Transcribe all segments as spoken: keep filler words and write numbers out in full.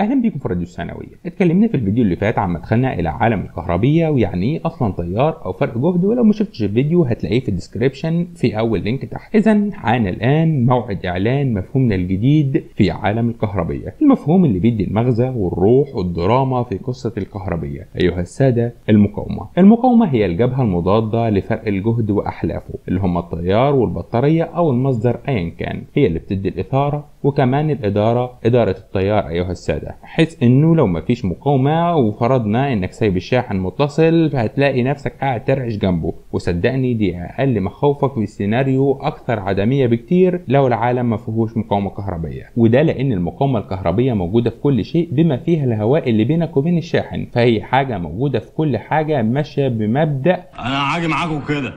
اهلا بيكم في راديو الثانويه. اتكلمنا في الفيديو اللي فات عن مدخلنا الى عالم الكهربيه ويعني ايه اصلا تيار او فرق جهد، ولو ما شفتش الفيديو هتلاقيه في الديسكريبشن في اول لينك تحت. اذا حان الان موعد اعلان مفهومنا الجديد في عالم الكهربيه، المفهوم اللي بيدي المغزى والروح والدراما في قصه الكهربيه. ايها الساده، المقاومه. المقاومه هي الجبهه المضاده لفرق الجهد واحلافه اللي هم التيار والبطاريه او المصدر ايا كان، هي اللي بتدي الاثاره وكمان الاداره، اداره التيار ايها الساده، حيث انه لو مفيش مقاومه وفرضنا انك سايب الشاحن متصل فهتلاقي نفسك قاعد ترعش جنبه، وصدقني دي اقل مخاوفك في السيناريو، اكثر عدميه بكتير لو العالم ما فيهوش مقاومه كهربيه. وده لان المقاومه الكهربيه موجوده في كل شيء بما فيها الهواء اللي بينك وبين الشاحن، فهي حاجه موجوده في كل حاجه، ماشيه بمبدا انا عاجي معاكم كده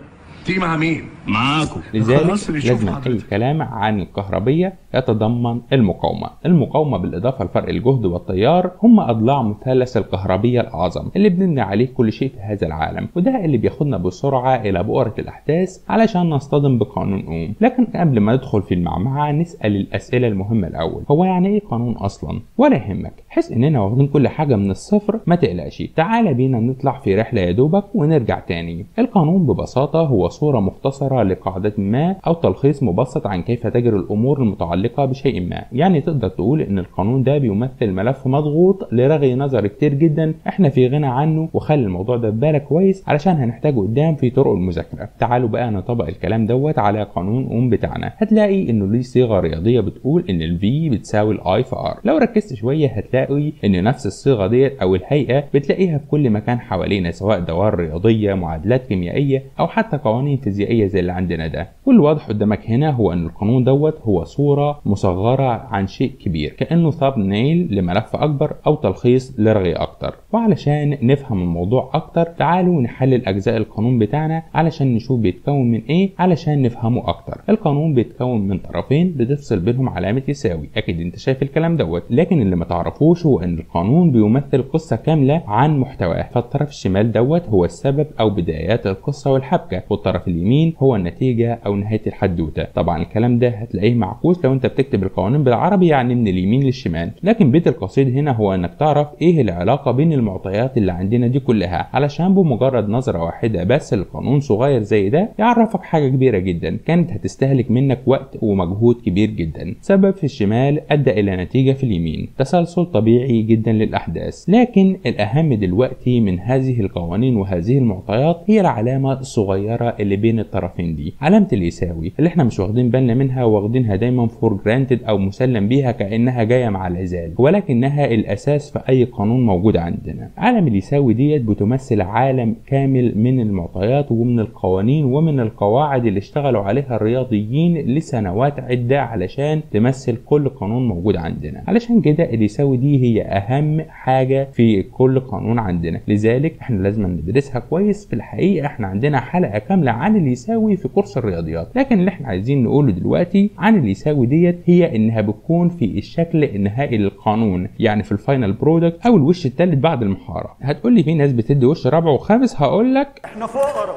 تيجي مع مين؟ معاكم. لذلك لازم أي كلام عن الكهربية يتضمن المقاومة. المقاومة بالإضافة لفرق الجهد والتيار هم أضلاع مثلث الكهربية الأعظم اللي بنبني عليه كل شيء في هذا العالم، وده اللي بياخدنا بسرعة إلى بؤرة الأحداث علشان نصطدم بقانون أوم. لكن قبل ما ندخل في المعمعة نسأل الأسئلة المهمة الأول، هو يعني إيه قانون أصلا؟ ولا يهمك، حس إننا واخدين كل حاجة من الصفر، ما تقلقش، تعالى بينا نطلع في رحلة يا دوبك ونرجع تاني. القانون ببساطة هو صورة مختصرة لقاعدة ما أو تلخيص مبسط عن كيف تجري الأمور المتعلقة بشيء ما، يعني تقدر تقول إن القانون ده بيمثل ملف مضغوط لرغي نظر كتير جدا إحنا في غنى عنه، وخلي الموضوع ده في بالك كويس علشان هنحتاجه قدام في طرق المذاكرة. تعالوا بقى نطبق الكلام دوت على قانون أوم بتاعنا، هتلاقي إنه ليه صيغة رياضية بتقول إن ال V بتساوي ال I في R، لو ركزت شوية هتلاقي إن نفس الصيغة ديت أو الهيئة بتلاقيها في كل مكان حوالينا، سواء دوائر رياضية، معادلات كيميائية، أو حتى قوانين فيزيائيه زي اللي عندنا ده. والواضح قدامك هنا هو ان القانون دوت هو صوره مصغره عن شيء كبير، كانه ثاب نيل لملف اكبر او تلخيص لرغي اكتر. وعلشان نفهم الموضوع اكتر تعالوا نحلل اجزاء القانون بتاعنا علشان نشوف بيتكون من ايه علشان نفهمه اكتر. القانون بيتكون من طرفين بتفصل بينهم علامه يساوي، اكيد انت شايف الكلام دوت، لكن اللي ما تعرفوش هو ان القانون بيمثل قصه كامله عن محتواه، فالطرف الشمال دوت هو السبب او بدايات القصه والحبكه، والطرف اليمين هو النتيجه او نهايه الحدوته. طبعا الكلام ده هتلاقيه معكوس لو انت بتكتب القوانين بالعربي، يعني من اليمين للشمال، لكن بيت القصيد هنا هو انك تعرف ايه العلاقه بين المعطيات اللي عندنا دي كلها، علشان بمجرد نظره واحده بس لقانون صغير زي ده يعرفك حاجه كبيره جدا كانت هتستهلك منك وقت ومجهود كبير جدا. سبب في الشمال ادى الى نتيجه في اليمين، تسلسل طبيعي جدا للاحداث، لكن الاهم دلوقتي من هذه القوانين وهذه المعطيات هي العلامه الصغيره اللي بين الطرفين دي، علامه اليساوي اللي احنا مش واخدين بالنا منها، واخدينها دايما فور جرانتد او مسلم بيها كانها جايه مع العزال، ولكنها الاساس في اي قانون موجود عندنا. عالم اليساوي ديت بتمثل عالم كامل من المعطيات ومن القوانين ومن القواعد اللي اشتغلوا عليها الرياضيين لسنوات عده علشان تمثل كل قانون موجود عندنا، علشان كده اليساوي دي هي اهم حاجه في كل قانون عندنا، لذلك احنا لازم ندرسها كويس. في الحقيقه احنا عندنا حلقه كامله عن اليساوي في كورس الرياضيات، لكن اللي احنا عايزين نقوله دلوقتي عن اليساوي ديت هي انها بتكون في الشكل النهائي للقانون، يعني في الفاينل برودكت او الوش الثالث بعد المحاره. هتقول لي في ناس بتدي وش رابع وخامس، هقول لك احنا فقراء،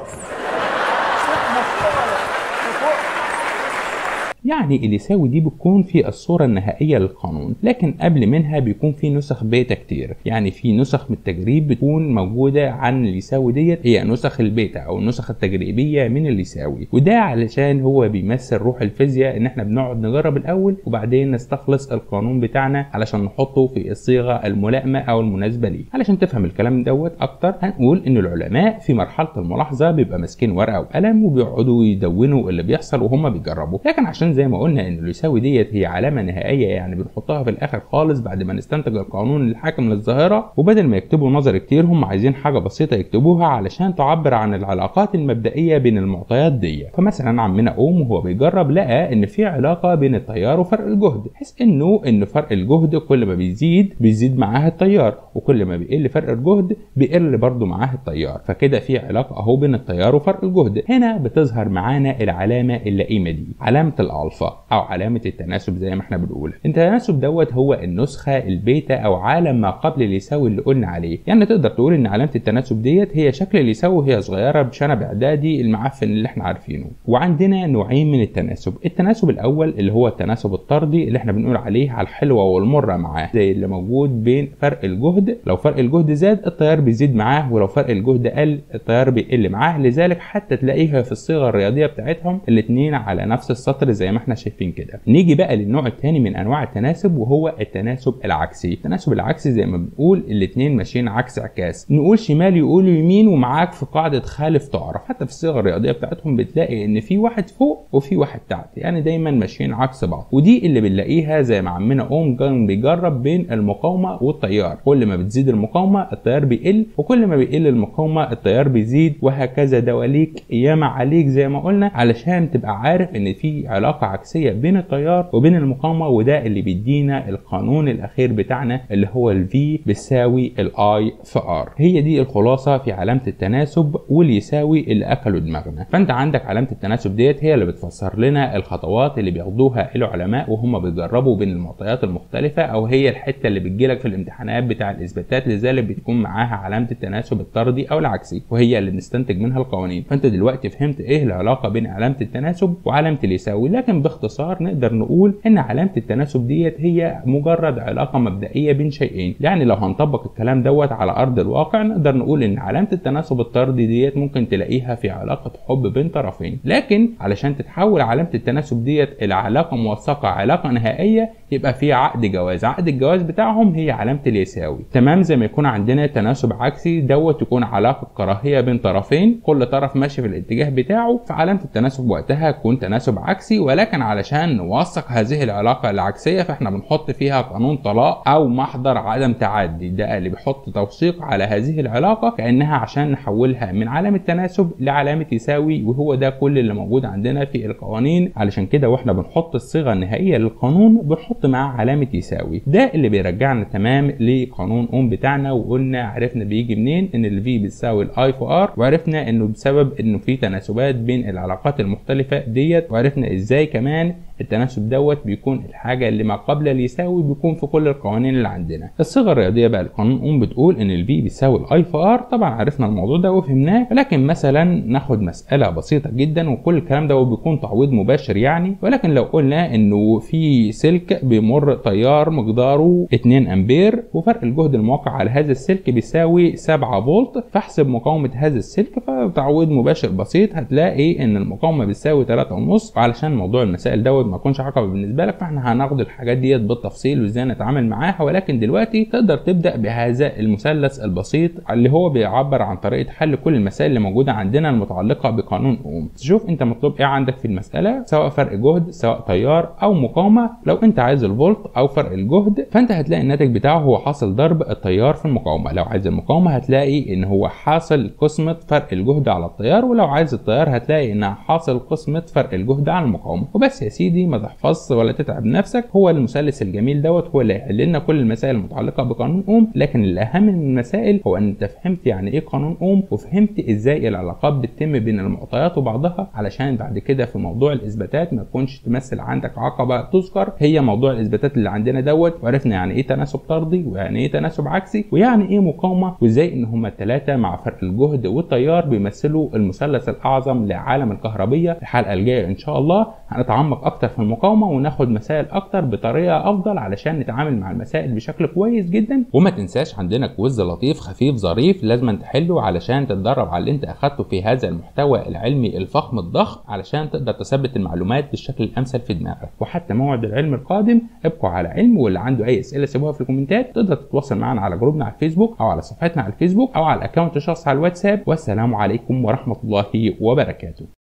يعني اليساوي دي بتكون في الصورة النهائية للقانون، لكن قبل منها بيكون في نسخ بيتا كتير، يعني في نسخ من التجريب بتكون موجودة عن اليساوي ديت، هي نسخ البيتا أو النسخ التجريبية من اليساوي، وده علشان هو بيمثل روح الفيزياء إن إحنا بنقعد نجرب الأول وبعدين نستخلص القانون بتاعنا علشان نحطه في الصيغة الملائمة أو المناسبة ليه. علشان تفهم الكلام دوت أكتر هنقول إن العلماء في مرحلة الملاحظة بيبقى ماسكين ورقة وقلم وبيقعدوا يدونوا اللي بيحصل وهم بيجربوا، لكن عشان زي ما قلنا ان اليساوي ديت هي علامه نهائيه، يعني بنحطها في الاخر خالص بعد ما نستنتج القانون الحاكم للظاهره، وبدل ما يكتبوا نظر كتير هم عايزين حاجه بسيطه يكتبوها علشان تعبر عن العلاقات المبدئيه بين المعطيات دي. فمثلا عمنا اوم وهو بيجرب لقى ان في علاقه بين التيار وفرق الجهد، حيث انه ان فرق الجهد كل ما بيزيد بيزيد معاه التيار، وكل ما بيقل فرق الجهد بيقل برضه معاه التيار، فكده في علاقه اهو بين التيار وفرق الجهد. هنا بتظهر معانا العلامه اللئيمه دي، علامه الالفا او علامه التناسب زي ما احنا بنقول. التناسب دوت هو النسخه البيتا او عالم ما قبل اليساوي اللي قلنا عليه، يعني تقدر تقول ان علامه التناسب ديت هي شكل اليساوي وهي صغيره بشنب اعدادي المعفن اللي احنا عارفينه. وعندنا نوعين من التناسب، التناسب الاول اللي هو التناسب الطردي اللي احنا بنقول عليه على الحلوه والمره معاه، زي اللي موجود بين فرق الجهد، لو فرق الجهد زاد التيار بيزيد معاه ولو فرق الجهد قل التيار بيقل معاه، لذلك حتى تلاقيها في الصيغه الرياضيه بتاعتهم الاثنين على نفس السطر زي ما احنا شايفين كده. نيجي بقى للنوع الثاني من انواع التناسب وهو التناسب العكسي. التناسب العكسي زي ما بنقول الاثنين ماشيين عكس عكاس، نقول شمال يقولوا يمين ومعاك في قاعده خالف تعرف، حتى في الصيغه الرياضيه بتاعتهم بتلاقي ان في واحد فوق وفي واحد تحت، يعني دايما ماشيين عكس بعض، ودي اللي بنلاقيها زي ما عمنا اوم كان بيجرب بين المقاومه والتيار، كل ما بتزيد المقاومه التيار بيقل وكل ما بيقل المقاومه التيار بيزيد، وهكذا دواليك ياما عليك زي ما قلنا، علشان تبقى عارف ان في علاقه عكسيه بين التيار وبين المقاومه، وده اللي بيدينا القانون الاخير بتاعنا اللي هو الفي بيساوي الاي في ار. هي دي الخلاصه في علامه التناسب واليساوي اللي اكلوا دماغنا. فانت عندك علامه التناسب ديت هي اللي بتفسر لنا الخطوات اللي بياخدوها العلماء وهم بيجربوا بين المعطيات المختلفه، او هي الحته اللي بتجيلك في الامتحانات بتاع الاثباتات، لذلك بتكون معاها علامه التناسب الطردي او العكسي، وهي اللي بنستنتج منها القوانين. فانت دلوقتي فهمت ايه العلاقه بين علامه التناسب وعلامه اليساوي، لكن باختصار نقدر نقول ان علامه التناسب ديت هي مجرد علاقه مبدئيه بين شيئين، يعني لو هنطبق الكلام دوت على ارض الواقع نقدر نقول ان علامه التناسب الطردي ديت ممكن تلاقيها في علاقه حب بين طرفين، لكن علشان تتحول علامه التناسب ديت الى علاقه موثقه علاقه نهائيه يبقى في عقد جواز، عقد الجواز بتاعهم هي علامه اليساوي. تمام، زي ما يكون عندنا تناسب عكسي دوت تكون علاقه كراهيه بين طرفين، كل طرف ماشي في الاتجاه بتاعه، فعلامه التناسب وقتها تكون تناسب عكسي، ولكن علشان نوثق هذه العلاقه العكسيه فاحنا بنحط فيها قانون طلاق او محضر عدم تعدي، ده اللي بيحط توثيق على هذه العلاقه كانها عشان نحولها من علامه تناسب لعلامه يساوي، وهو ده كل اللي موجود عندنا في القوانين. علشان كده واحنا بنحط الصيغه النهائيه للقانون بنحط معاه علامه يساوي، ده اللي بيرجعنا تمام لقانون اوم بتاعنا، وقلنا عرفنا بيجي منين ان الفي بتساوي الاي في ار، وعرفنا انه بسبب انه في تناسبات بين العلاقات المختلفه ديت، وعرفنا ازاي كمان التناسب دوت بيكون الحاجه اللي ما قبل اليساوي بيكون في كل القوانين اللي عندنا. الصيغه الرياضيه بقى القانون اوم بتقول ان الفي بيساوي الاي في ار، طبعا عرفنا الموضوع ده وفهمناه، لكن مثلا ناخد مساله بسيطه جدا، وكل الكلام ده بيكون تعويض مباشر يعني، ولكن لو قلنا انه في سلك بيمر تيار مقداره اتنين امبير وفرق الجهد الموقع على هذا السلك بيساوي سبعة فولت، فاحسب مقاومه هذا السلك، فتعويض مباشر بسيط هتلاقي ان المقاومه بتساوي تلاتة ونص. علشان موضوع المسائل دوت ما يكونش عقبه بالنسبه لك فاحنا هناخد الحاجات ديت بالتفصيل وازاي نتعامل معاها، ولكن دلوقتي تقدر تبدا بهذا المثلث البسيط اللي هو بيعبر عن طريقه حل كل المسائل اللي موجوده عندنا المتعلقه بقانون اوم. تشوف انت مطلوب ايه عندك في المساله، سواء فرق جهد سواء تيار او مقاومه، لو انت عايز الفولت او فرق الجهد فانت هتلاقي الناتج بتاعه هو حاصل ضرب التيار في المقاومه، لو عايز المقاومه هتلاقي ان هو حاصل قسمه فرق الجهد على التيار، ولو عايز التيار هتلاقي انها حاصل قسمه فرق الجهد على المقاومه. وبس يا سيدي ما تحفظش ولا تتعب نفسك، هو المثلث الجميل دوت هو اللي هيحل لنا كل المسائل المتعلقه بقانون اوم، لكن الاهم من المسائل هو ان انت فهمت يعني ايه قانون اوم، وفهمت ازاي العلاقات بتتم بين المعطيات وبعضها، علشان بعد كده في موضوع الاثباتات ما تكونش تمثل عندك عقبه تذكر. هي موضوع الاثباتات اللي عندنا دوت، وعرفنا يعني ايه تناسب طردي ويعني ايه تناسب عكسي ويعني ايه مقاومه، وازاي ان هما الثلاثه مع فرق الجهد والتيار بيمثلوا المثلث الاعظم لعالم الكهربيه. الحلقه الجايه ان شاء الله هنتعمق اكتر في المقاومه وناخد مسائل اكتر بطريقه افضل علشان نتعامل مع المسائل بشكل كويس جدا. وما تنساش عندنا كويز لطيف خفيف ظريف لازم تحله علشان تتدرب على اللي انت اخدته في هذا المحتوى العلمي الفخم الضخم، علشان تقدر تثبت المعلومات بالشكل الامثل في دماغك. وحتى موعد العلم القادم ابقوا على علم، واللي عنده اي اسئله سيبوها في الكومنتات، تقدر تتواصل معنا على جروبنا على الفيسبوك او على صفحتنا على الفيسبوك او على الاكونت الشخصي على الواتساب. والسلام عليكم ورحمه الله وبركاته.